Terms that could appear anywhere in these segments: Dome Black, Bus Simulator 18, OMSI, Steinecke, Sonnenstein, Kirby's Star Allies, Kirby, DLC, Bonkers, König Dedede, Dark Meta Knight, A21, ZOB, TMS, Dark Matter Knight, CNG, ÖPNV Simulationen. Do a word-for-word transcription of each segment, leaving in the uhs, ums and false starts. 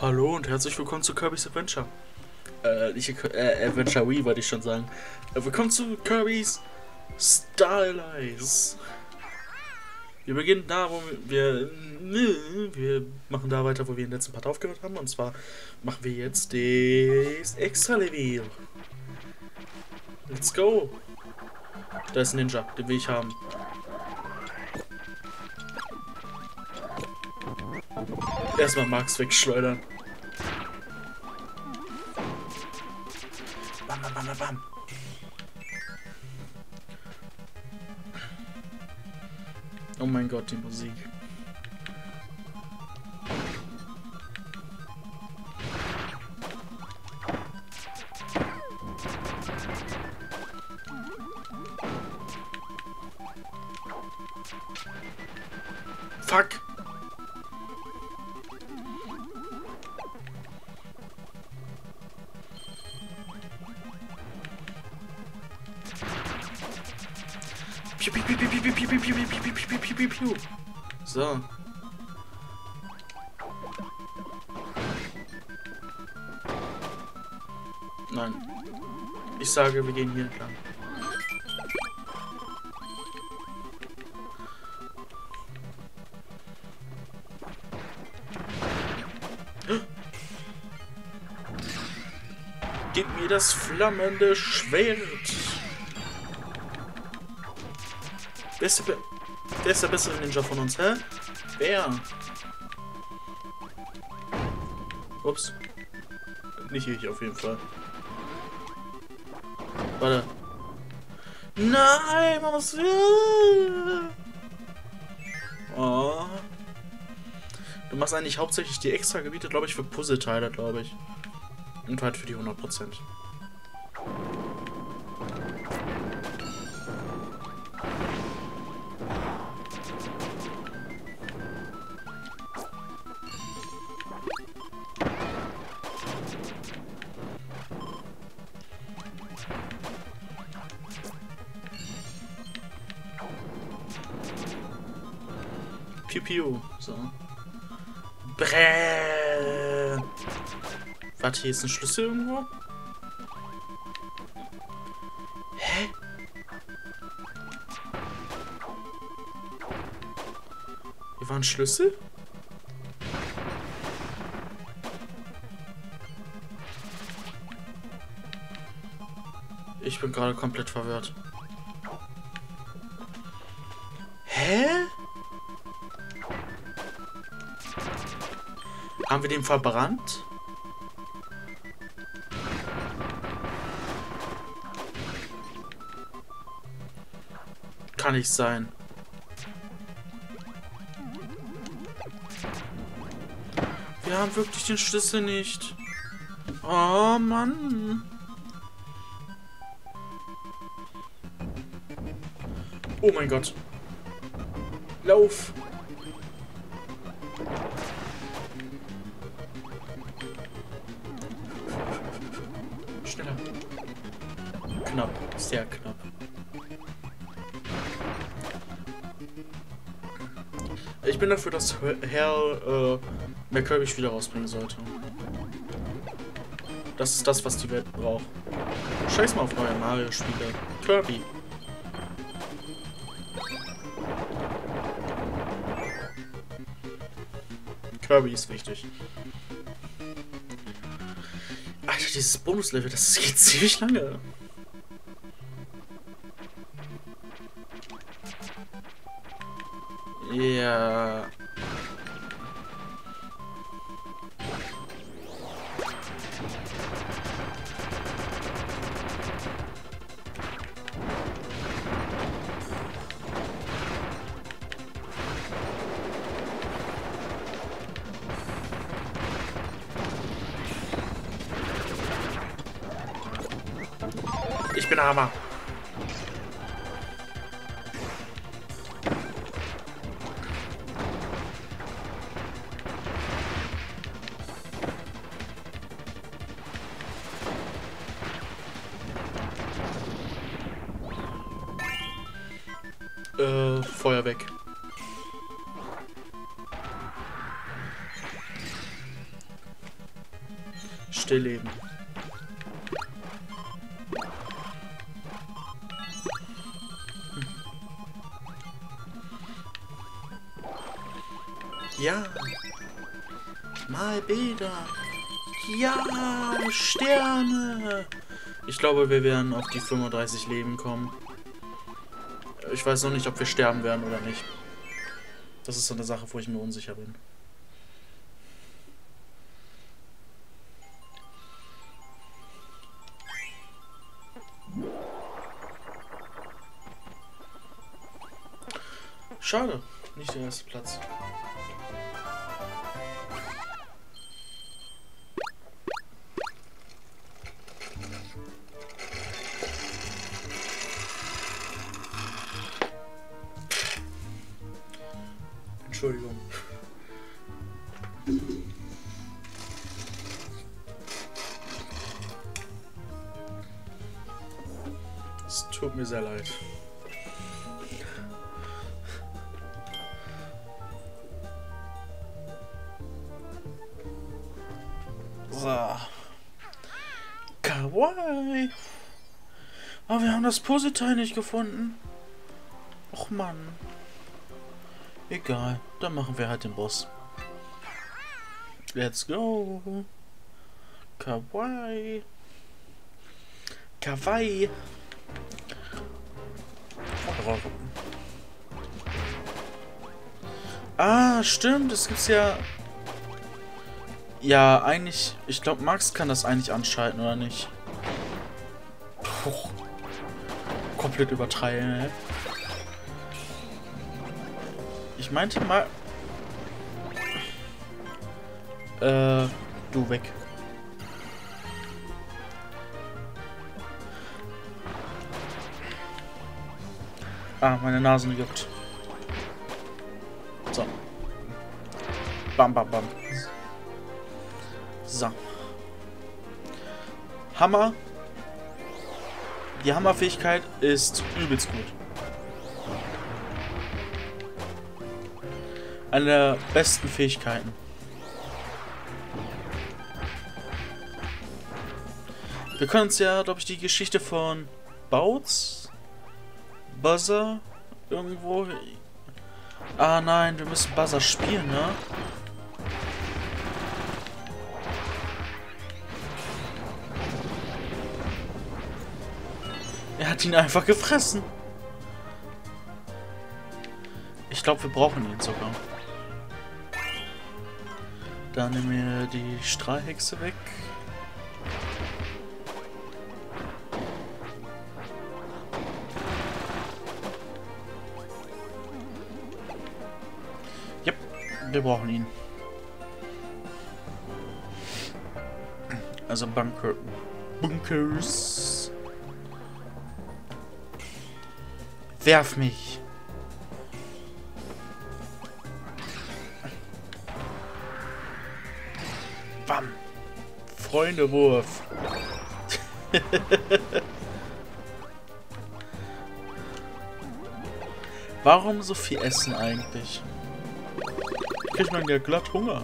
Hallo und herzlich willkommen zu Kirby's Adventure. Äh, ich, äh, Adventure Wii wollte ich schon sagen. Äh, willkommen zu Kirby's Star Allies. Wir beginnen da, wo wir... Wir machen da weiter, wo wir den letzten Part aufgehört haben. Und zwar machen wir jetzt das Extra-Level. Let's go. Da ist ein Ninja, den will ich haben. Erstmal Max wegschleudern. Bam, bam, bam, bam. Oh mein Gott, die Musik. Fuck! So. Nein. Ich sage, wir gehen hier entlang. Gib mir das flammende Schwert. Wer ist der, wer ist der bessere Ninja von uns, hä? Wer? Ups. Nicht ich auf jeden Fall. Warte. Nein, man muss... Oh. Du machst eigentlich hauptsächlich die extra Gebiete, glaube ich, für Puzzleteile, glaube ich. Und halt für die hundert Prozent. Piu-Piu. So. Bräh. Warte, hier ist ein Schlüssel irgendwo? Hä? Hier war ein Schlüssel? Ich bin gerade komplett verwirrt. Hä? Haben wir den verbrannt? Kann nicht sein. Wir haben wirklich den Schlüssel nicht. Oh Mann. Oh mein Gott. Lauf. Schneller. Knapp. Sehr knapp. Ich bin dafür, dass Herr äh, mehr Kirby wieder rausbringen sollte. Das ist das, was die Welt braucht. Scheiß mal auf neue Mario-Spiele. Kirby. Kirby ist wichtig. Alter, dieses Bonuslevel, das geht ziemlich lange. Ja. Ich bin Hammer. Äh, Feuer weg. Stillleben. Ja. Mal Bilder. Ja, Sterne. Ich glaube, wir werden auf die fünfunddreißig Leben kommen. Ich weiß noch nicht, ob wir sterben werden oder nicht. Das ist so eine Sache, wo ich mir unsicher bin. Schade, nicht der erste Platz. Entschuldigung. Es tut mir sehr leid. So. Kawaii. Aber wir haben das Puzzleteil nicht gefunden. Och Mann. Egal, dann machen wir halt den Boss. Let's go. Kawaii. Kawaii. Ah, stimmt, es gibt's ja... Ja, eigentlich... Ich glaube, Max kann das eigentlich anschalten, oder nicht? Puh. Komplett übertreiben, ey. Ich meinte mal... Äh, du weg. Ah, meine Nasen juckt. So. Bam, bam, bam. So. Hammer. Die Hammerfähigkeit ist übelst gut. Eine der besten Fähigkeiten. Wir können uns ja, glaube ich, die Geschichte von Bautz, Buzzer, irgendwo... Ah nein, wir müssen Buzzer spielen, ne? Er hat ihn einfach gefressen. Ich glaube, wir brauchen ihn sogar. Dann nehmen wir die Strahlhexe weg. Yep, wir brauchen ihn. Also Bunker. Bunkers. Werf mich. Bam. Freundewurf. Warum so viel Essen eigentlich? Kriegt man ja glatt Hunger.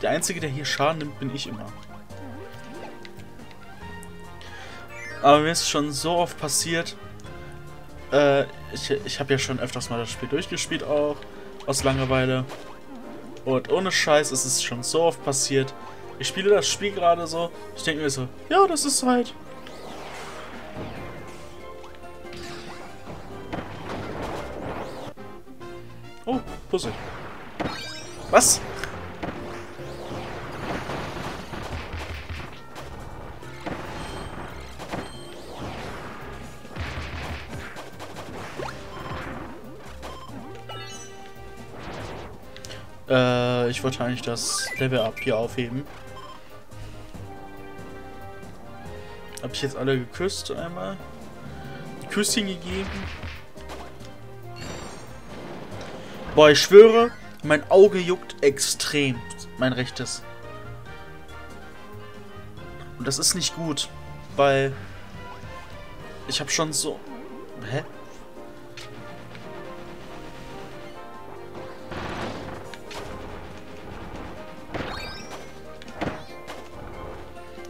Der Einzige, der hier Schaden nimmt, bin ich immer. Aber mir ist schon so oft passiert. Äh, ich ich habe ja schon öfters mal das Spiel durchgespielt, auch aus Langeweile. Und ohne Scheiß, es ist schon so oft passiert. Ich spiele das Spiel gerade so. Ich denke mir so, ja, das ist halt. Oh, Puzzle. Was? Äh, ich wollte eigentlich das Level-Up hier aufheben. Hab ich jetzt alle geküsst einmal? Küsschen gegeben? Boah, ich schwöre, mein Auge juckt extrem. Mein rechtes. Und das ist nicht gut, weil... Ich hab schon so... Hä?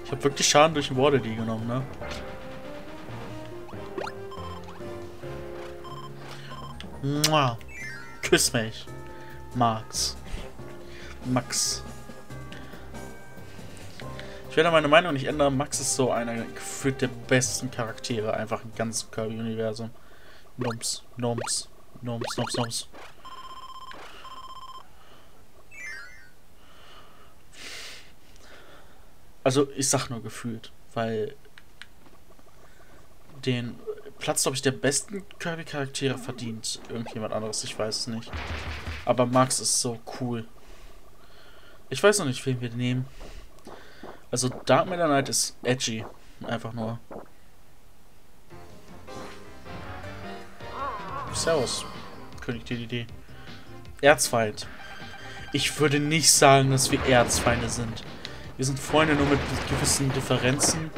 Ich habe wirklich Schaden durch den Water D genommen, ne? Mua. Küss mich. Max. Max. Ich werde meine Meinung nicht ändern. Max ist so einer gefühlt der besten Charaktere. Einfach im ganzen Kirby-Universum. Noms, noms, noms, noms, noms. Also, ich sag nur gefühlt, weil den Platz, glaube ich, der besten Kirby-Charaktere verdient irgendjemand anderes, ich weiß es nicht. Aber Max ist so cool. Ich weiß noch nicht, wen wir nehmen. Also, Dark Matter Knight ist edgy. Einfach nur. Servus, König Dedede. Erzfeind. Ich würde nicht sagen, dass wir Erzfeinde sind. Wir sind Freunde, nur mit gewissen Differenzen.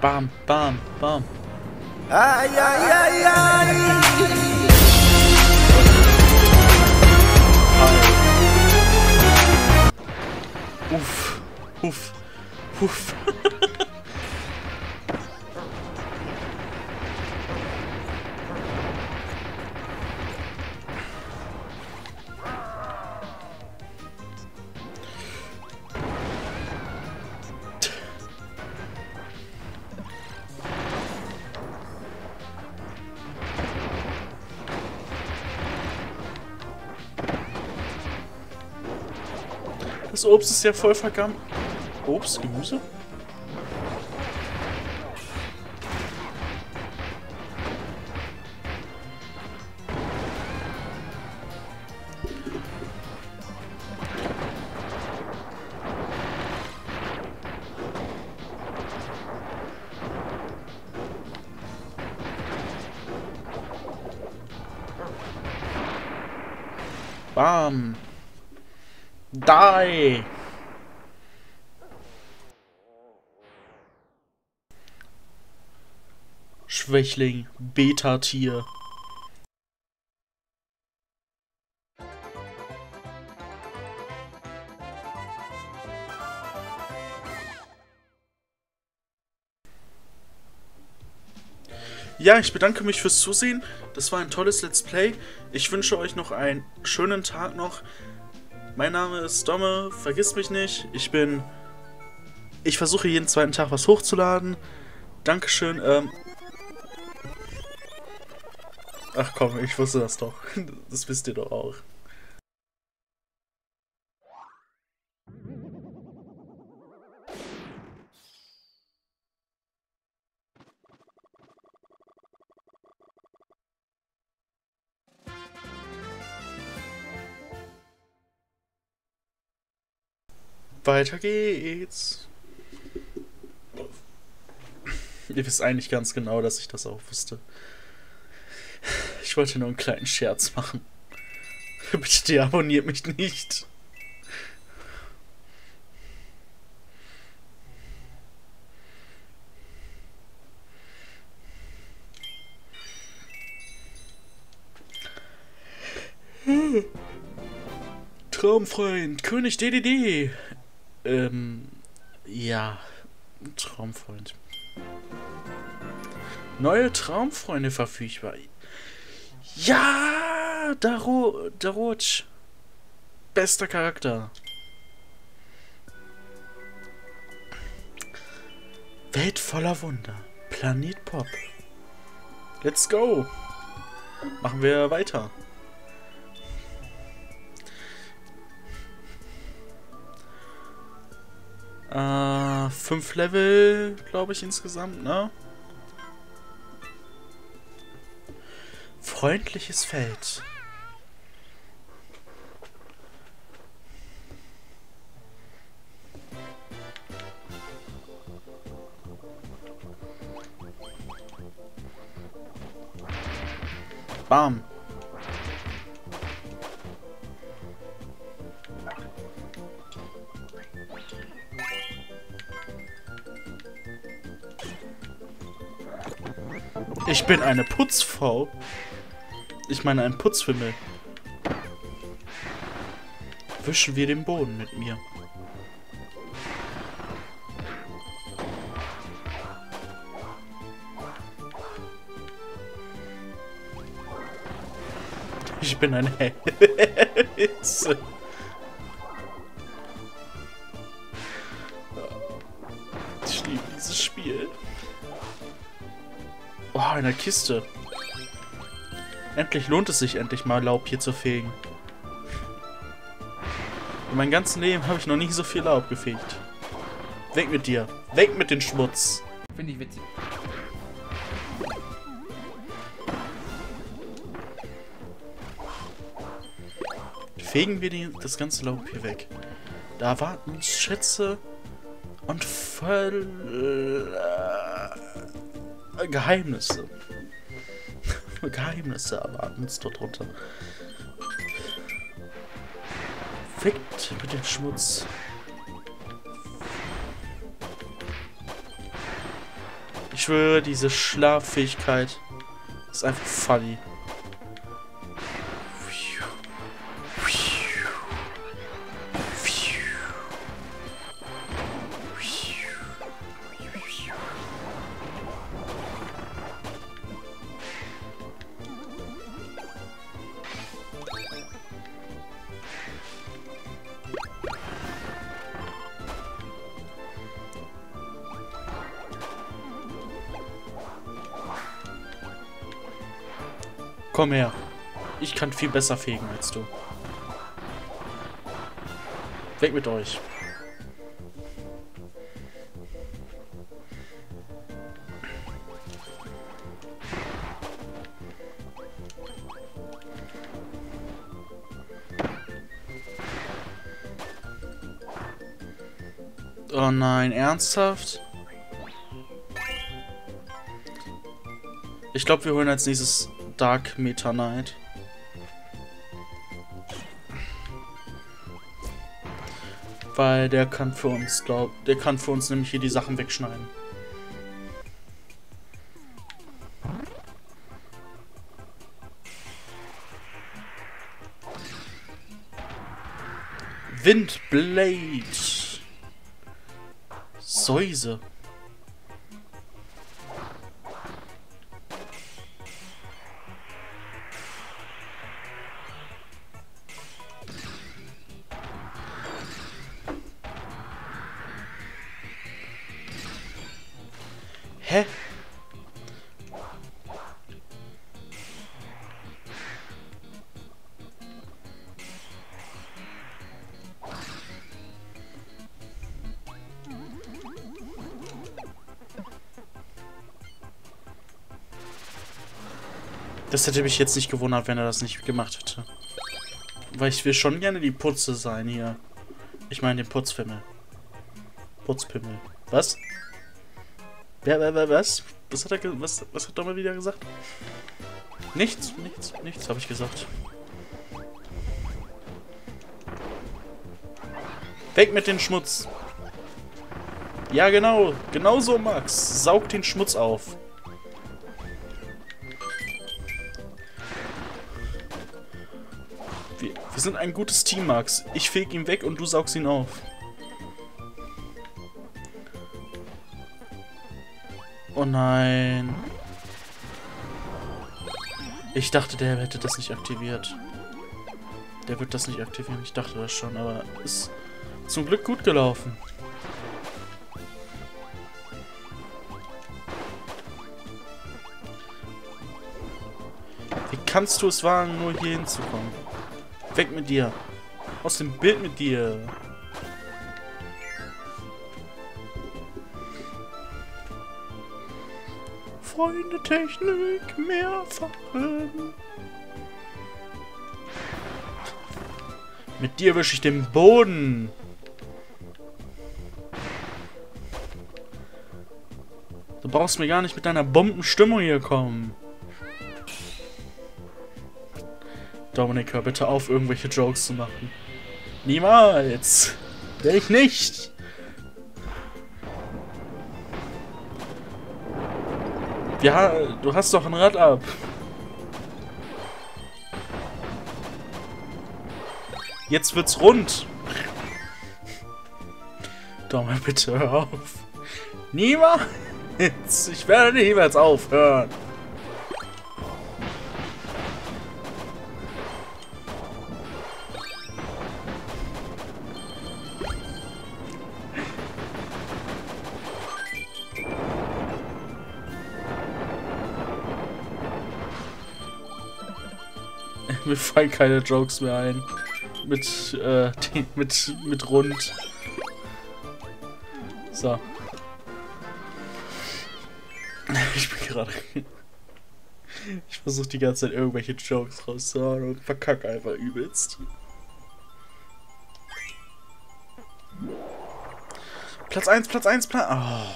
Bam, bam, bam. Ay, ay, ay, ay. Uff, uff, uff. Das Obst ist ja voll vergangen. Obst, Gemüse? Bam! Die! Schwächling, Beta-Tier. Ja, ich bedanke mich fürs Zusehen. Das war ein tolles Let's Play. Ich wünsche euch noch einen schönen Tag noch. Mein Name ist Dome, vergiss mich nicht. Ich bin... Ich versuche jeden zweiten Tag was hochzuladen. Dankeschön, ähm... Ach komm, ich wusste das doch. Das wisst ihr doch auch. Weiter geht's. Ihr wisst eigentlich ganz genau, dass ich das auch wusste. Ich wollte nur einen kleinen Scherz machen. Bitte deabonniert mich nicht. Traumfreund, König Dedede. Ähm, ja, Traumfreund. Neue Traumfreunde verfügbar. Ja, Daro, Darotsch. Bester Charakter. Welt voller Wunder. Planet Pop. Let's go. Machen wir weiter. Äh, fünf Level, glaube ich, insgesamt, ne? Freundliches Feld. Bam. Ich bin eine Putzfrau. Ich meine, ein Putzfimmel. Wischen wir den Boden mit mir. Ich bin eine Hexe. Ich liebe dieses Spiel. Oh, eine Kiste. Endlich lohnt es sich, endlich mal Laub hier zu fegen. In meinem ganzen Leben habe ich noch nie so viel Laub gefegt. Weg mit dir. Weg mit dem Schmutz. Finde ich witzig. Fegen wir die, das ganze Laub hier weg. Da warten uns Schätze und voll äh, Geheimnisse. Geheimnisse erwarten uns dort runter. Fickt mit dem Schmutz. Ich schwöre, diese Schlaffähigkeit ist einfach funny. Komm her. Ich kann viel besser fegen als du. Weg mit euch. Oh nein, ernsthaft? Ich glaube, wir holen als nächstes Dark Meta Knight. Weil der kann für uns, glaub, der kann für uns nämlich hier die Sachen wegschneiden. Windblade. Säuse. Hä? Das hätte mich jetzt nicht gewundert, wenn er das nicht gemacht hätte. Weil ich will schon gerne die Putze sein hier. Ich meine den Putzfimmel. Putzpimmel. Was? Wer, wer, wer, was? Was hat er, was, was hat Dome wieder gesagt? Nichts, nichts, nichts habe ich gesagt. Weg mit dem Schmutz. Ja, genau. Genau so, Max. Saug den Schmutz auf. Wir, wir sind ein gutes Team, Max. Ich feg ihn weg und du saugst ihn auf. Oh nein. Ich dachte, der hätte das nicht aktiviert. Der wird das nicht aktivieren. Ich dachte das schon, aber ist zum Glück gut gelaufen. Wie kannst du es wagen, nur hier hinzukommen? Weg mit dir. Aus dem Bild mit dir. Freunde, Technik, mehrfachen. Mit dir wische ich den Boden. Du brauchst mir gar nicht mit deiner Bombenstimmung hier kommen. Dominik, hör bitte auf, irgendwelche Jokes zu machen. Niemals. Will ich nicht. Ja, du hast doch ein Rad ab. Jetzt wird's rund. Dome, bitte hör auf. Niemals. Ich werde niemals aufhören. Mir fallen keine Jokes mehr ein. Mit, äh, die, mit, mit rund. So. Ich bin gerade... Ich versuche die ganze Zeit irgendwelche Jokes rauszuhauen und verkacke einfach übelst. Platz eins, Platz eins, Platz... Oh.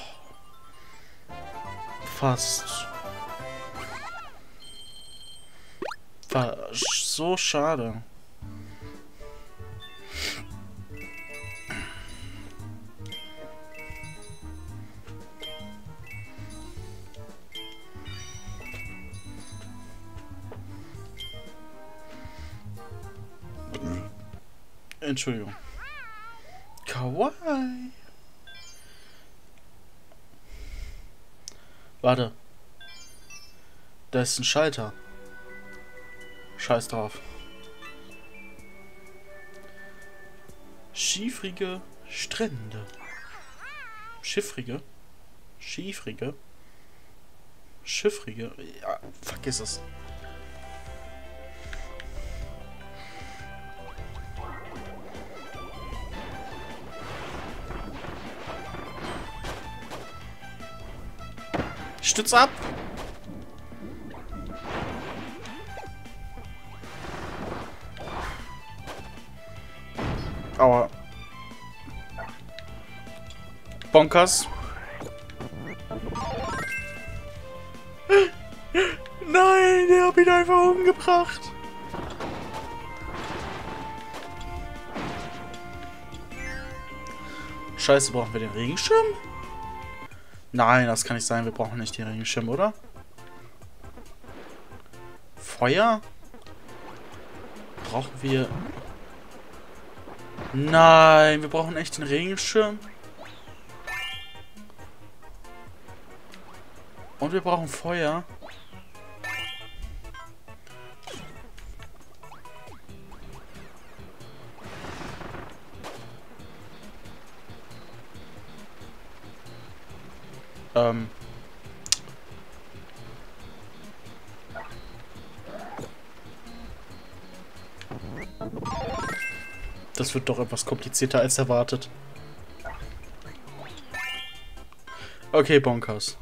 Fast. War so schade. Entschuldigung. Kawaii. Warte. Da ist ein Schalter. Scheiß drauf. Schiefrige Strände. Schiffrige? Schiefrige? Schiffrige? Ja, vergiss es. Stütz ab! Aua. Bonkers. Nein, der hat ihn einfach umgebracht. Scheiße, brauchen wir den Regenschirm? Nein, das kann nicht sein. Wir brauchen nicht den Regenschirm, oder? Feuer? Brauchen wir... Nein, wir brauchen echt den Regenschirm. Und wir brauchen Feuer. Ähm. Das wird doch etwas komplizierter als erwartet. Okay, Bonkers.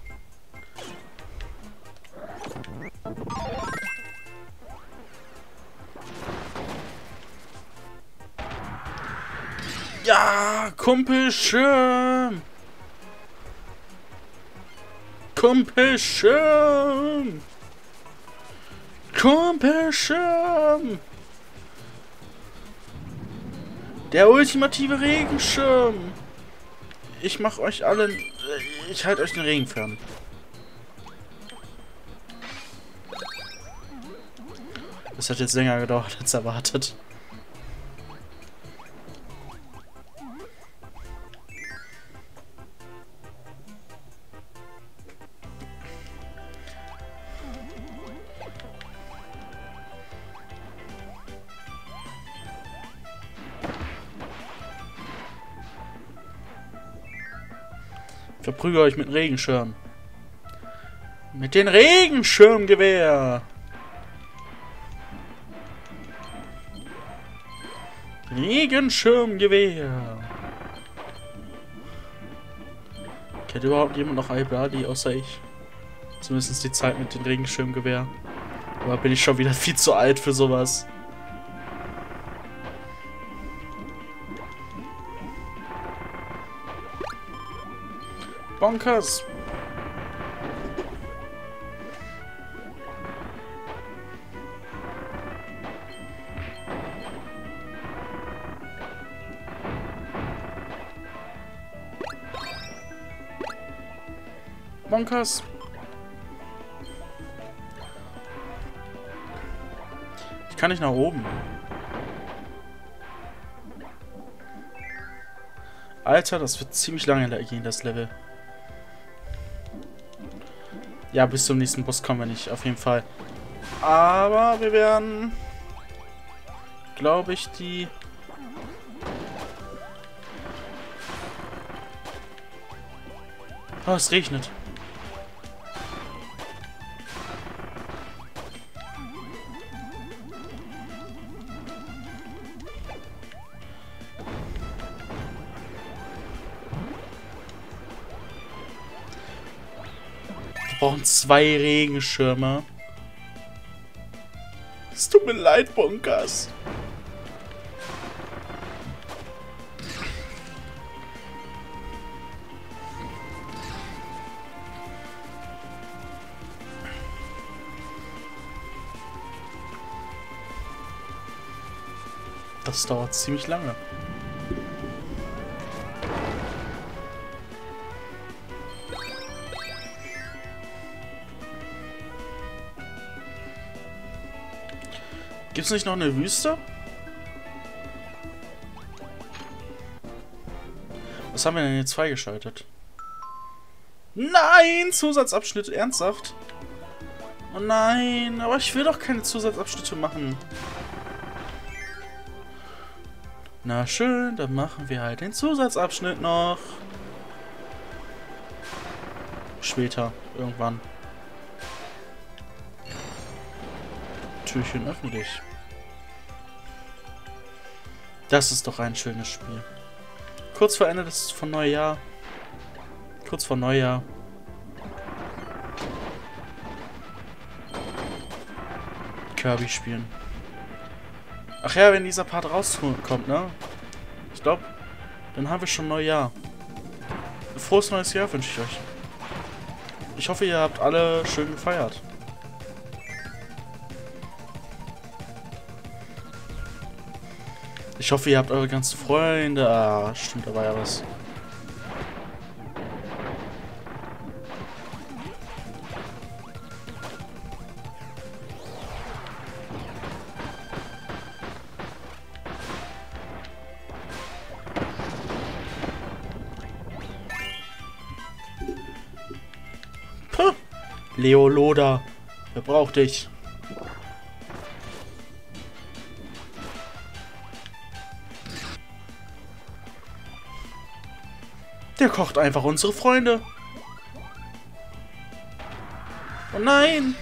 Ja, Kumpelschirm! Kumpelschirm! Kumpelschirm! Der ultimative Regenschirm! Ich mach euch alle... Ich halte euch den Regen fern. Das hat jetzt länger gedauert als erwartet. Verprügelt euch mit dem Regenschirm. Mit dem Regenschirmgewehr. Regenschirmgewehr. Kennt überhaupt jemand noch Ibladi außer ich? Zumindest die Zeit mit dem Regenschirmgewehr. Aber bin ich schon wieder viel zu alt für sowas. Bonkers! Bonkers! kann nicht nach oben. Alter, das wird ziemlich lange gehen, das Level. Ja, bis zum nächsten Boss kommen wir nicht, auf jeden Fall. Aber wir werden, glaube ich, die... Oh, es regnet. Wir brauchen zwei Regenschirme. Es tut mir leid, Bonkers. Das dauert ziemlich lange. Gibt es nicht noch eine Wüste? Was haben wir denn jetzt freigeschaltet? Nein! Zusatzabschnitt, ernsthaft? Oh nein, aber ich will doch keine Zusatzabschnitte machen. Na schön, dann machen wir halt den Zusatzabschnitt noch. Später, irgendwann. Türchen öffne dich. Das ist doch ein schönes Spiel. Kurz vor Ende des von Neujahr. Kurz vor Neujahr. Kirby spielen. Ach ja, wenn dieser Part rauskommt, ne? Ich glaube, dann haben wir schon Neujahr. Frohes neues Jahr wünsche ich euch. Ich hoffe, ihr habt alle schön gefeiert. Ich hoffe, ihr habt eure ganzen Freunde. Ah, stimmt, da war ja was. Puh. Leoloda, wer braucht dich? Der kocht einfach unsere Freunde. Oh nein!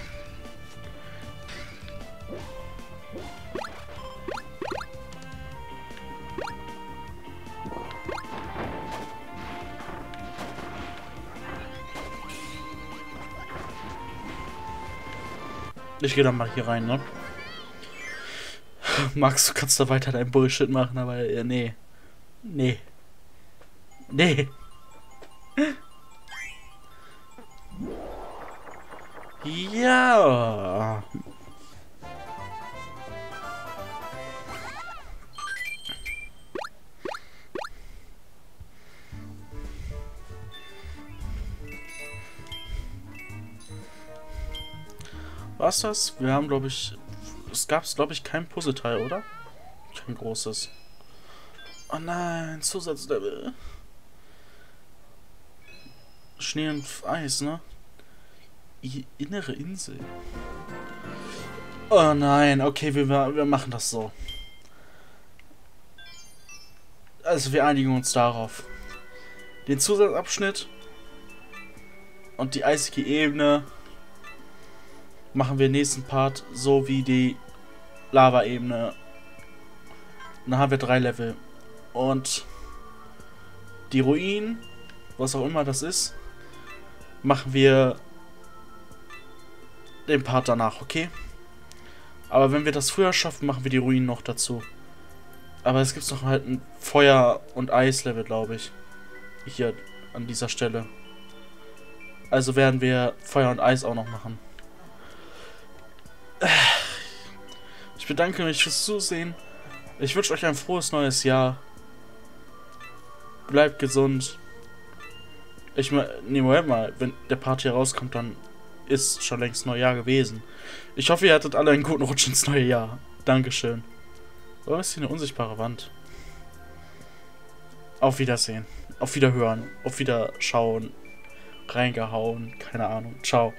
Ich gehe dann mal hier rein, ne? Max, du kannst da weiter dein Bullshit machen, aber äh, nee. Nee. Nee. Ja. War's das? Wir haben, glaube ich, es gab es, glaube ich, kein Puzzleteil, oder? Kein großes. Oh nein, Zusatzlevel. Schnee und Eis, ne? I- innere Insel. Oh nein, okay, wir, wir machen das so. Also wir einigen uns darauf. Den Zusatzabschnitt und die eisige Ebene machen wir im nächsten Part, so wie die Lava-Ebene. Dann haben wir drei Level. Und die Ruinen, was auch immer das ist, machen wir den Part danach, okay? Aber wenn wir das früher schaffen, machen wir die Ruinen noch dazu. Aber es gibt noch halt ein Feuer- und Eis-Level, glaube ich. Hier an dieser Stelle. Also werden wir Feuer und Eis auch noch machen. Ich bedanke mich fürs Zusehen. Ich wünsche euch ein frohes neues Jahr. Bleibt gesund. Ich meine, nee, Moment mal, wenn der Part hier rauskommt, dann ist schon längst Neujahr gewesen. Ich hoffe, ihr hattet alle einen guten Rutsch ins neue Jahr. Dankeschön. Oh, ist hier eine unsichtbare Wand. Auf Wiedersehen. Auf Wiederhören. Auf Wiederschauen. Reingehauen. Keine Ahnung. Ciao.